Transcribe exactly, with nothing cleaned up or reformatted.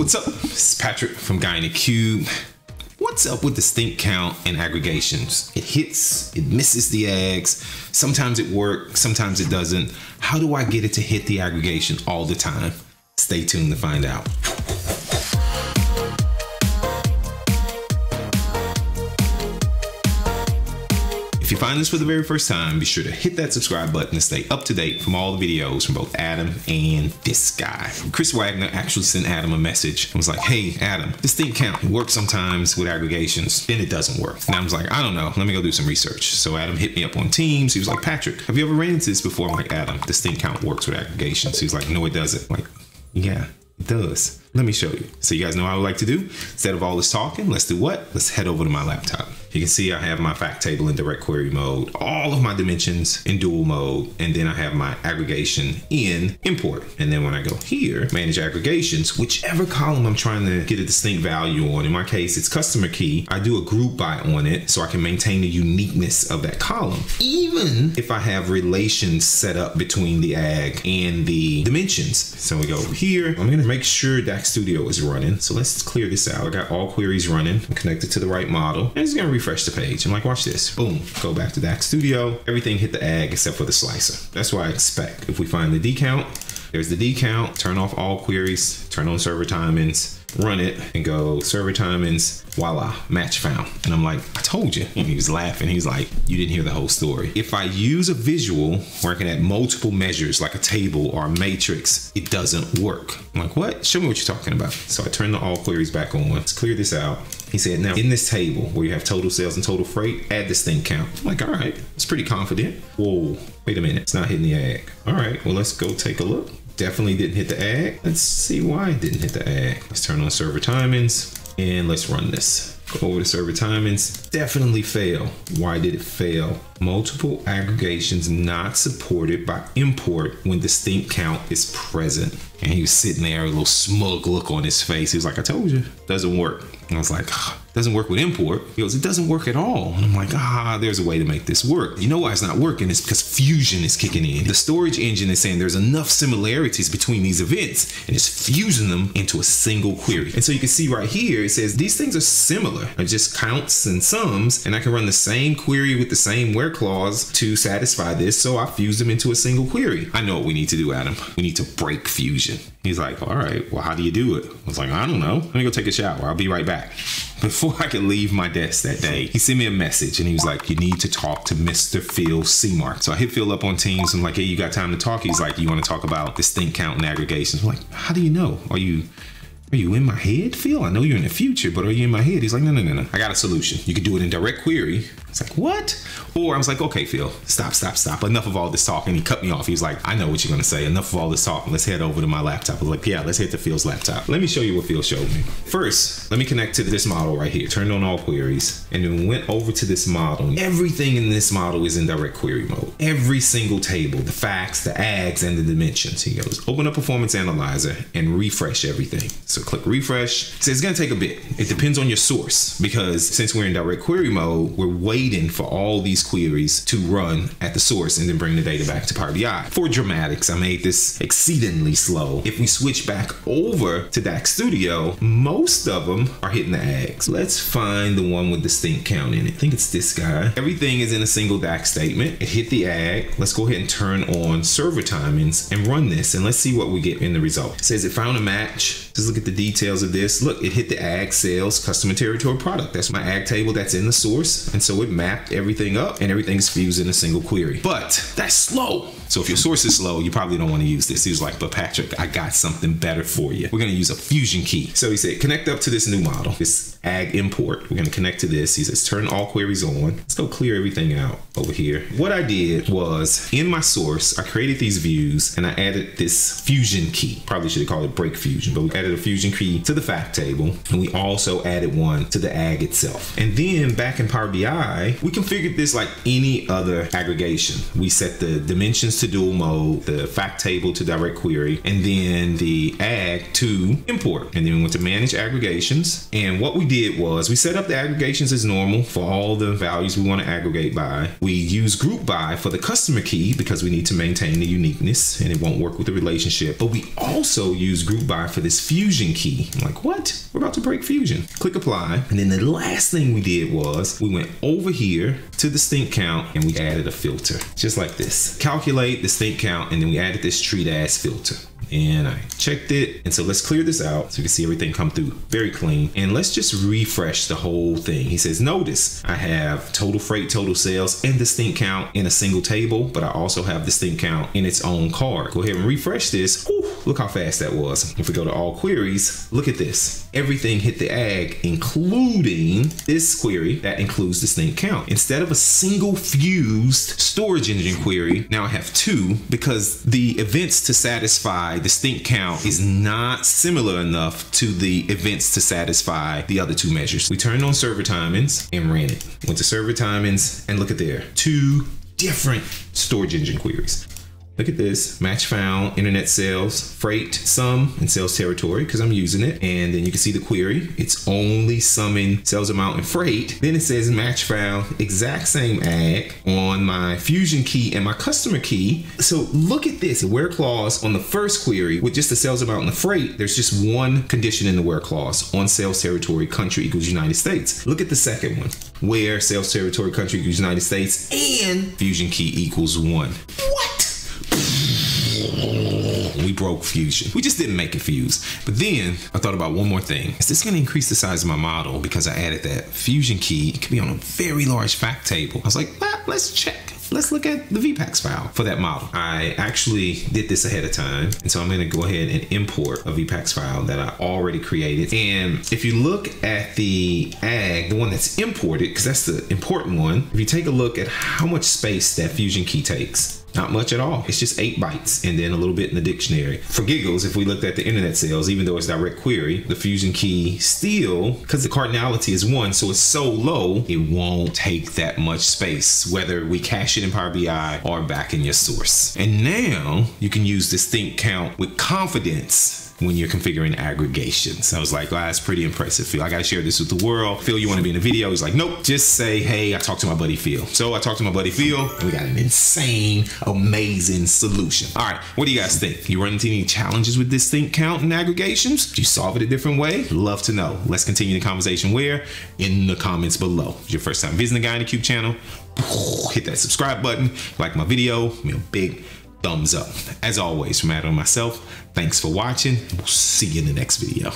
what's up? It's Patrick from Guy in a Cube. What's up with distinct count and aggregations? It hits, it misses the eggs. Sometimes it works, sometimes it doesn't. How do I get it to hit the aggregation all the time? Stay tuned to find out. If you find this for the very first time, be sure to hit that subscribe button to stay up to date from all the videos from both Adam and this guy. Chris Wagner actually sent Adam a message and was like, hey, Adam, this thing count. It works sometimes with aggregations, then it doesn't work. And I was like, I don't know. Let me go do some research. So Adam hit me up on Teams. He was like, Patrick, have you ever ran into this before? I'm like, Adam, this thing count works with aggregations. He was like, no, it doesn't. I'm like, yeah, it does. Let me show you. So you guys know what I would like to do? Instead of all this talking, let's do what? Let's head over to my laptop. You can see I have my fact table in direct query mode, all of my dimensions in dual mode, and then I have my aggregation in import. And then when I go here, manage aggregations, whichever column I'm trying to get a distinct value on, in my case, it's customer key, I do a group by on it so I can maintain the uniqueness of that column. Even if I have relations set up between the ag and the dimensions. So we go over here, I'm gonna make sure DAX Studio is running. So let's clear this out. I got all queries running, I'm connected to the right model. And it's gonna refresh the page. I'm like, watch this. Boom. Go back to DAX Studio. Everything hit the ag except for the slicer. That's what I expect. If we find the D count, there's the D count. Turn off all queries, turn on server timings, run it and go server timings, voila, match found. And I'm like, I told you. And he was laughing. He's like, you didn't hear the whole story. If I use a visual where I can add multiple measures like a table or a matrix, it doesn't work. I'm like, what? Show me what you're talking about. So I turn the all queries back on. Let's clear this out. He said, now in this table where you have total sales and total freight, add this thing count. I'm like, all right, it's pretty confident. Whoa, wait a minute. It's not hitting the ag. All right, well, let's go take a look. Definitely didn't hit the ag. Let's see why it didn't hit the ag. Let's turn on server timings and let's run this. Go over to server timings. Definitely fail. Why did it fail? Multiple aggregations not supported by import when distinct count is present. And he was sitting there, a little smug look on his face. He was like, I told you, doesn't work. And I was like, doesn't work with import. He goes, it doesn't work at all. And I'm like, ah, there's a way to make this work. You know why it's not working? It's because fusion is kicking in. The storage engine is saying there's enough similarities between these events and it's fusing them into a single query. And so you can see right here, it says these things are similar. I just counts and sums, and I can run the same query with the same where clause to satisfy this. So I fuse them into a single query. I know what we need to do, Adam. We need to break fusion. He's like, all right, well, how do you do it? I was like, I don't know. Let me go take a shower. I'll be right back. Before I could leave my desk that day, he sent me a message and he was like, you need to talk to Mister Phil Seamart. So I hit Phil up on Teams. I'm like, hey, you got time to talk? He's like, you want to talk about distinct count and aggregations? I'm like, how do you know? Are you... Are you in my head, Phil? I know you're in the future, but are you in my head? He's like, no, no, no, no. I got a solution. You can do it in direct query. It's like, what? Or I was like, okay, Phil, stop, stop, stop. Enough of all this talk. And he cut me off. He was like, I know what you're going to say. Enough of all this talk. Let's head over to my laptop. I was like, yeah, let's head to Phil's laptop. Let me show you what Phil showed me. First, let me connect to this model right here. Turned on all queries and then went over to this model. Everything in this model is in direct query mode. Every single table, the facts, the ags, and the dimensions. He goes, open up Performance Analyzer and refresh everything. So click refresh. So it's gonna take a bit. It depends on your source because since we're in direct query mode, we're waiting for all these queries to run at the source and then bring the data back to Power B I. For dramatics, I made this exceedingly slow. If we switch back over to DAX Studio, most of them are hitting the ags. Let's find the one with distinct count in it. I think it's this guy. Everything is in a single DAX statement. It hit the ag. Let's go ahead and turn on server timings and run this and let's see what we get in the result. It says it found a match. Just look at the details of this. Look, it hit the ag sales customer territory product. That's my ag table that's in the source. And so it mapped everything up and everything's fused in a single query. But that's slow. So if your source is slow, you probably don't want to use this. He was like, but Patrick, I got something better for you. We're going to use a fusion key. So he said, connect up to this new model, this ag import. We're going to connect to this. He says, turn all queries on. Let's go clear everything out over here. What I did was in my source, I created these views and I added this fusion key. Probably should have called it break fusion, but we added a fusion key to the fact table. And we also added one to the ag itself. And then back in Power B I, we configured this like any other aggregation. We set the dimensions to dual mode, the fact table to direct query, and then the ag to import. And then we went to manage aggregations. And what we did was we set up the aggregations as normal for all the values we want to aggregate by. We use group by for the customer key because we need to maintain the uniqueness and it won't work with the relationship. But we also use group by for this fusion key. I'm like, what? We're about to break fusion. Click apply. And then the last thing we did was we went over here to distinct count and we added a filter just like this. Calculate distinct count, and then we added this treat as filter. And I checked it. And so let's clear this out so you can see everything come through very clean. And let's just refresh the whole thing. He says, notice I have total freight, total sales, and distinct count in a single table, but I also have distinct count in its own card. Go ahead and refresh this. Ooh, look how fast that was. If we go to all queries, look at this. Everything hit the ag, including this query that includes distinct count. Instead of a single fused storage engine query, now I have two because the events to satisfy distinct count is not similar enough to the events to satisfy the other two measures. We turned on server timings and ran it. Went to server timings and look at there. Two different storage engine queries. Look at this, match found, internet sales, freight, sum, and sales territory, because I'm using it. And then you can see the query. It's only summing sales amount and freight. Then it says match found, exact same ag on my fusion key and my customer key. So look at this, the where clause on the first query with just the sales amount and the freight, there's just one condition in the where clause on sales territory, country equals United States. Look at the second one, where sales territory, country equals United States and fusion key equals one. What? We broke fusion. We just didn't make it fuse. But then I thought about one more thing. Is this going to increase the size of my model? Because I added that fusion key. It could be on a very large fact table. I was like, well, let's check. Let's look at the V PAX file for that model. I actually did this ahead of time. And so I'm going to go ahead and import a V PAX file that I already created. And if you look at the ag, the one that's imported, because that's the important one. If you take a look at how much space that fusion key takes, not much at all. It's just eight bytes and then a little bit in the dictionary. For giggles, if we looked at the internet sales, even though it's direct query, the fusion key still, because the cardinality is one, so it's so low, it won't take that much space, whether we cache it in Power B I or back in your source. And now you can use distinct count with confidence when you're configuring aggregations. I was like, wow, that's pretty impressive, Phil. I gotta share this with the world. Phil, you wanna be in a video? He's like, nope, just say, hey, I talked to my buddy Phil. So I talked to my buddy Phil, and we got an insane, amazing solution. All right, what do you guys think? You run into any challenges with distinct count and aggregations? Do you solve it a different way? Love to know. Let's continue the conversation where? In the comments below. If it's your first time visiting the Guy in a Cube channel, hit that subscribe button, like my video, give me a big thumbs up. As always, from Adam and myself, thanks for watching. We'll see you in the next video.